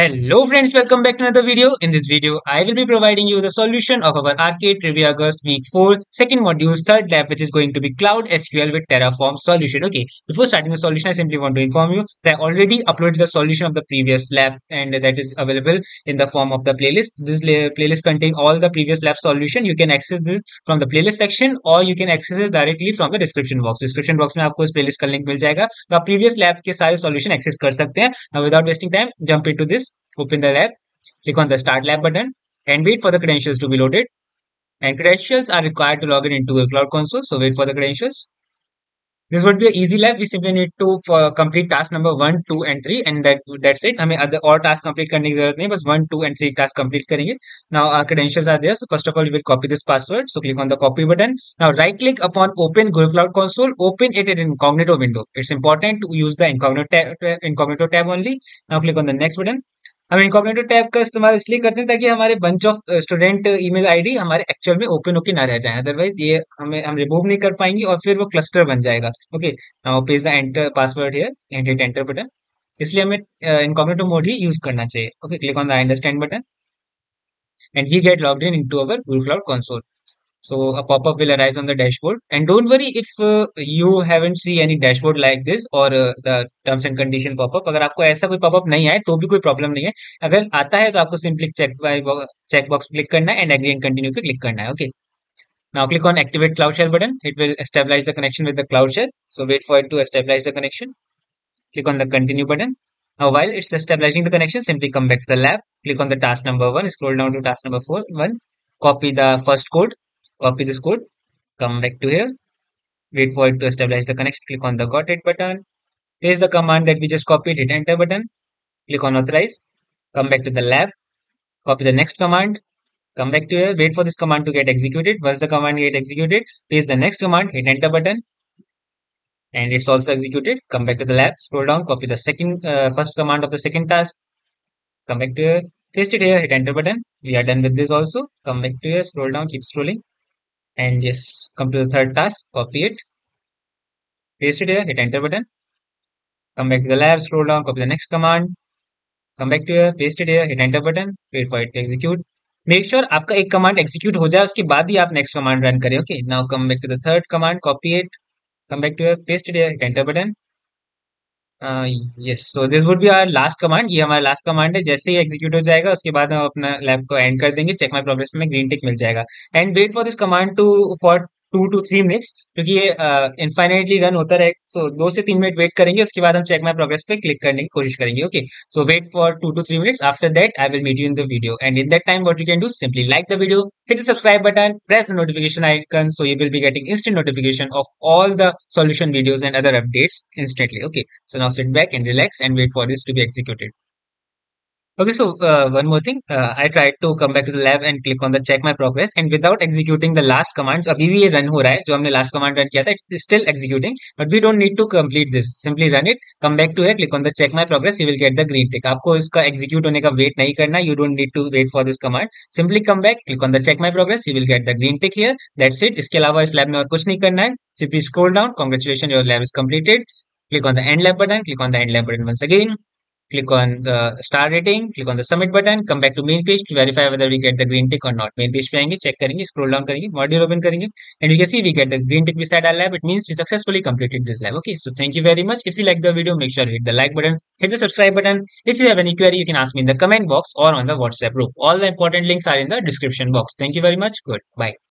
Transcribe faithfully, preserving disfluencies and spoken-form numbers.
Hello friends, welcome back to another video. In this video, I will be providing you the solution of our R K Trivia August week four, second module's third lab, which is going to be Cloud S Q L with Terraform solution. Okay, before starting the solution, I simply want to inform you that I already uploaded the solution of the previous lab and that is available in the form of the playlist. This playlist contains all the previous lab solution. You can access this from the playlist section or you can access it directly from the description box. Description box में आपको इस playlist का link मिल जाएगा, तो आप previous lab के सारे solution access कर सकते हैं. Now without wasting time, jump into this. Open the lab, click on the Start Lab button and wait for the credentials to be loaded. And credentials are required to log in into Google Cloud console, so wait for the credentials. This would be an easy lab. We simply need to uh, complete task number one, two and three and that that's it. हमें other और task complete करने की जरूरत नहीं, बस one, two and three task complete करेंगे. Now our credentials are there, so first of all we will copy this password, so click on the copy button. Now right click upon open Google Cloud console, open it in incognito window. It's important to use the incognito tab, incognito tab only. Now click on the next button. हम incognito tab का इस्तेमाल इसलिए करते हैं ताकि हमारे bunch of student email ID हमारे actual में ओपन होके ना रह जाए, अदरवाइज ये हमें हम रिमूव नहीं कर पाएंगे और फिर वो क्लस्टर बन जाएगा. Okay, now paste the enter password here and hit enter button. इसलिए हमें इनकॉग्निटो मोड ही यूज करना चाहिए. Okay, click on the understand button and we get logged in into our Google Cloud console. So a pop-up will arise on the dashboard, and don't worry if uh, you haven't seen any dashboard like this or uh, the terms and condition pop-up. अगर आपको ऐसा कोई popup नहीं आए तो भी कोई problem नहीं है. अगर आता है तो आपको simply check by check box click करना है एंड एग्री एंड कंटिन्यू पे क्लिक करना है. Okay, now click on activate cloud shell button. It will establish the connection with the cloud shell, so wait for it to establish the connection. Click on the continue button. Now while it's establishing the connection, simply come back to the lab, click on the task number one, scroll down to task number four one, copy the first code. Copy this code, come back to here, wait for it to establish the connection, click on the Got It button, paste the command that we just copied, hit Enter button, click on Authorize, come back to the lab, copy the next command, come back to here, wait for this command to get executed. Once the command gets executed, paste the next command, hit Enter button, and it's also executed. Come back to the lab, scroll down, copy the second uh, first command of the second task, come back to here, paste it here, hit Enter button. We are done with this also. Come back to here, scroll down, keep scrolling. And yes, come to the third task, copy it, paste it here, hit Enter button, come back to the lab, scroll down, copy the next command, come back to here, paste it here, hit Enter button, wait for it to execute. Make sure आपका एक command execute हो जाए, उसके बाद ही आप next command run करें. Okay, now come back to the third command, copy it, come back to here, paste it here, hit Enter button. Uh, yes, so this would be our last command. ये हमारा last command है. जैसे ही execute हो जाएगा उसके बाद हम अपना लैब को एंड कर देंगे. चेक माई प्रोग्रेस में ग्रीन टिक मिल जाएगा and wait for this command to for two to three minutes क्योंकि ये इनफाइनाइटली रन होता रहेगा. सो दो से तीन मिनट वेट करेंगे, उसके बाद हम चेक माई प्रोग्रेस पे क्लिक करने की कोशिश करेंगे. Okay, so wait for two to three minutes. After that I will meet you in the video and in that time what you can do, simply like the video, hit the subscribe button, press the notification icon, so you will be getting instant notification of all the solution videos and other updates instantly. Okay, so now sit back and relax and wait for this to be executed. Okay, so uh, one more thing, uh, I tried to come back to the lab and click on the check my progress and without executing the last command, abhi bhi ye run ho raha hai, jo humne last command run kiya tha, it's still executing, but we don't need to complete this. Simply run it, come back to here, click on the check my progress, you will get the green tick. Aapko iska execute hone ka wait nahi karna, you don't need to wait for this command. Simply come back, click on the check my progress, you will get the green tick here. That's it. Iske alawa is lab mein aur kuch nahi karna hai. Simply scroll down, congratulations, your lab is completed. Click on the end lab button, click on the end lab button once again. Click on the star rating, click on the submit button, come back to main page to verify whether we get the green tick or not. Main page पे आएंगे, check करेंगे, scroll down करेंगे, module open करेंगे, and you can see we get the green tick beside our lab. It means we successfully completed this lab. Okay, so thank you very much. If you like the video, make sure to hit the like button, hit the subscribe button. If you have any query, you can ask me in the comment box or on the WhatsApp group. All the important links are in the description box. Thank you very much. Good. Bye.